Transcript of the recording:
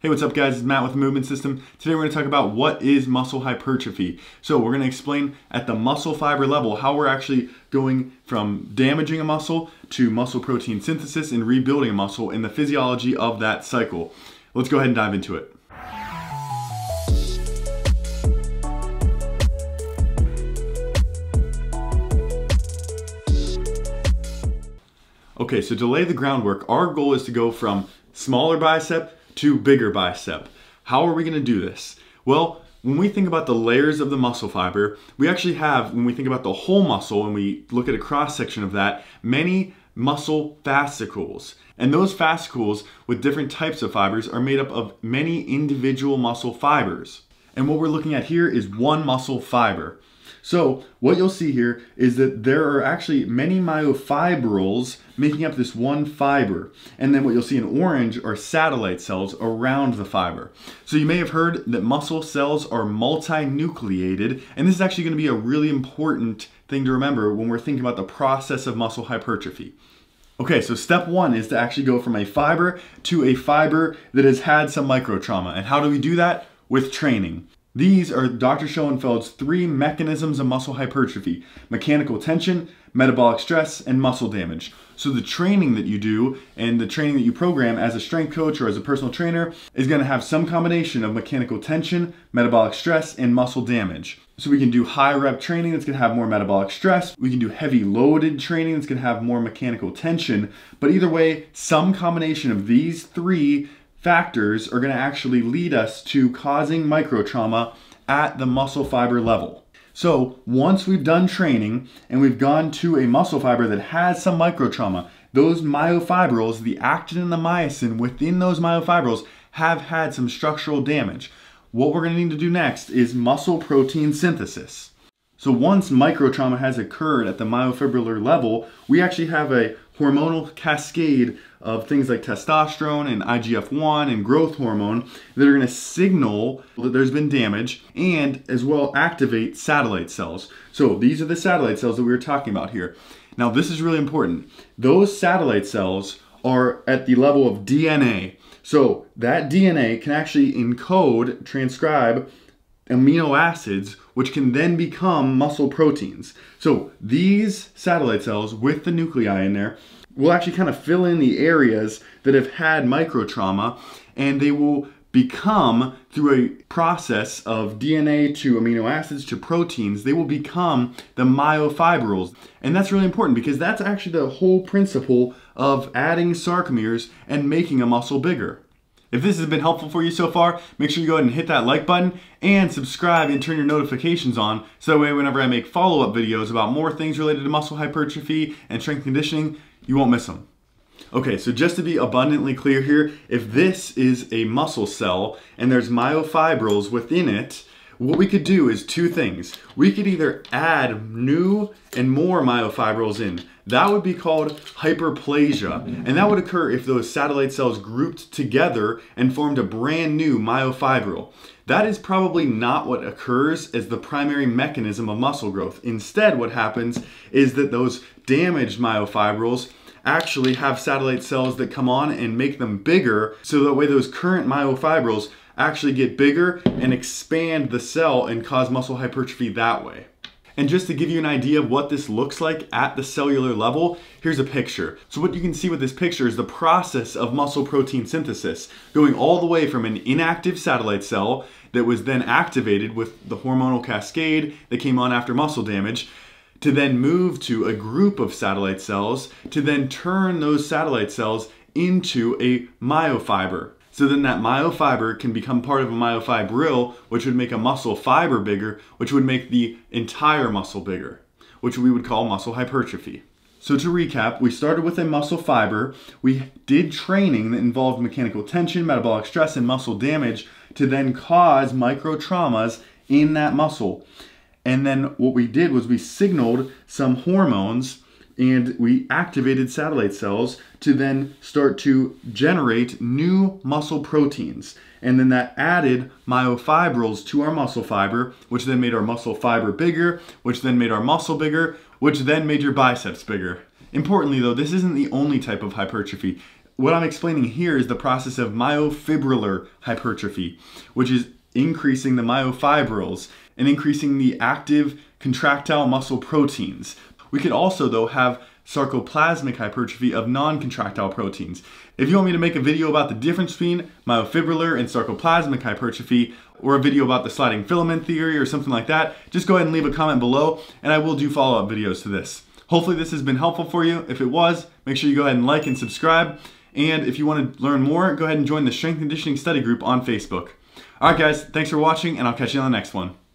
Hey, what's up guys, it's Matt with Movement System. Today we're gonna talk about what is muscle hypertrophy. So we're gonna explain at the muscle fiber level how we're actually going from damaging a muscle to muscle protein synthesis and rebuilding a muscle and the physiology of that cycle. Let's go ahead and dive into it. Okay, so to lay the groundwork, our goal is to go from smaller bicep to bigger bicep. How are we gonna do this? Well, when we think about the layers of the muscle fiber, we actually have, when we think about the whole muscle and we look at a cross section of that, many muscle fascicles. And those fascicles with different types of fibers are made up of many individual muscle fibers. And what we're looking at here is one muscle fiber. So what you'll see here is that there are actually many myofibrils making up this one fiber. And then what you'll see in orange are satellite cells around the fiber. So you may have heard that muscle cells are multinucleated, and this is actually going to be a really important thing to remember when we're thinking about the process of muscle hypertrophy. Okay, so step one is to actually go from a fiber to a fiber that has had some microtrauma. And how do we do that? With training. These are Dr. Schoenfeld's three mechanisms of muscle hypertrophy: mechanical tension, metabolic stress, and muscle damage. So the training that you do and the training that you program as a strength coach or as a personal trainer is going to have some combination of mechanical tension, metabolic stress, and muscle damage. So we can do high rep training that's going to have more metabolic stress. We can do heavy loaded training that's going to have more mechanical tension. But either way, some combination of these three factors are going to actually lead us to causing microtrauma at the muscle fiber level. So once we've done training and we've gone to a muscle fiber that has some microtrauma, those myofibrils, the actin and the myosin within those myofibrils, have had some structural damage. What we're going to need to do next is muscle protein synthesis. So once microtrauma has occurred at the myofibrillar level, we actually have a hormonal cascade of things like testosterone and IGF-1 and growth hormone that are going to signal that there's been damage and as well activate satellite cells. So these are the satellite cells that we were talking about here. Now this is really important. Those satellite cells are at the level of DNA. So that DNA can actually encode, transcribe amino acids, which can then become muscle proteins. So these satellite cells with the nuclei in there will actually kind of fill in the areas that have had microtrauma, and they will become, through a process of DNA to amino acids to proteins, they will become the myofibrils. And that's really important because that's actually the whole principle of adding sarcomeres and making a muscle bigger. If this has been helpful for you so far, make sure you go ahead and hit that like button and subscribe and turn your notifications on, so that way whenever I make follow-up videos about more things related to muscle hypertrophy and strength conditioning, you won't miss them. Okay, so just to be abundantly clear here, if this is a muscle cell and there's myofibrils within it, what we could do is two things. We could either add new and more myofibrils in. That would be called hyperplasia, and that would occur if those satellite cells grouped together and formed a brand new myofibril. That is probably not what occurs as the primary mechanism of muscle growth. Instead, what happens is that those damaged myofibrils actually have satellite cells that come on and make them bigger, so that way those current myofibrils actually get bigger and expand the cell and cause muscle hypertrophy that way. And just to give you an idea of what this looks like at the cellular level, here's a picture. So what you can see with this picture is the process of muscle protein synthesis, going all the way from an inactive satellite cell that was then activated with the hormonal cascade that came on after muscle damage, to then move to a group of satellite cells, to then turn those satellite cells into a myofiber. So then that myofiber can become part of a myofibril, which would make a muscle fiber bigger, which would make the entire muscle bigger, which we would call muscle hypertrophy. So to recap, we started with a muscle fiber. We did training that involved mechanical tension, metabolic stress, and muscle damage to then cause microtraumas in that muscle. And then what we did was we signaled some hormones and we activated satellite cells to then start to generate new muscle proteins. And then that added myofibrils to our muscle fiber, which then made our muscle fiber bigger, which then made our muscle bigger, which then made your biceps bigger. Importantly though, this isn't the only type of hypertrophy. what I'm explaining here is the process of myofibrillar hypertrophy, which is increasing the myofibrils and increasing the active contractile muscle proteins. We could also, though, have sarcoplasmic hypertrophy of non-contractile proteins. If you want me to make a video about the difference between myofibrillar and sarcoplasmic hypertrophy, or a video about the sliding filament theory or something like that, just go ahead and leave a comment below, and I will do follow-up videos to this. Hopefully this has been helpful for you. If it was, make sure you go ahead and like and subscribe. And if you want to learn more, go ahead and join the Strength Conditioning Study Group on Facebook. All right, guys, thanks for watching, and I'll catch you on the next one.